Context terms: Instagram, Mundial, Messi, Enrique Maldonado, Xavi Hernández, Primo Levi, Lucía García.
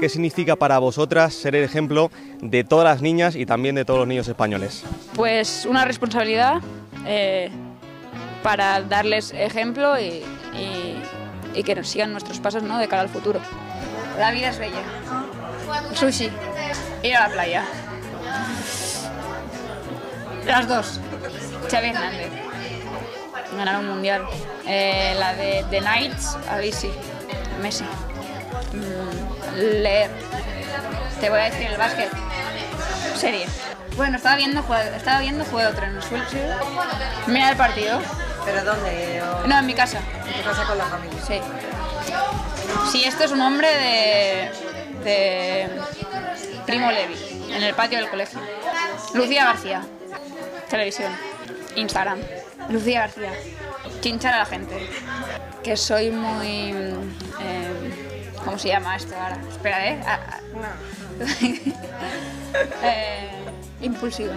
¿Qué significa para vosotras ser el ejemplo de todas las niñas y también de todos los niños españoles? Pues una responsabilidad para darles ejemplo y que nos sigan nuestros pasos, ¿no?, de cara al futuro. La vida es bella. Sushi. Ir a la playa. Las dos. Xavi Hernández. Ganar un mundial. La de The Knights, a Messi. Messi. Leer. Te voy a decir el básquet. Serie. Bueno, estaba viendo Juego de Tronos. Mira el partido. ¿Pero dónde? No, en mi casa. ¿En tu casa con la familia? Sí. Sí, esto es un hombre de Primo Levi, en el patio del colegio. Lucía García. Televisión. Instagram. Lucía García. Chinchar a la gente. Que soy muy... ¿cómo se llama esto ahora? Espera, ¿eh? No. Impulsiva.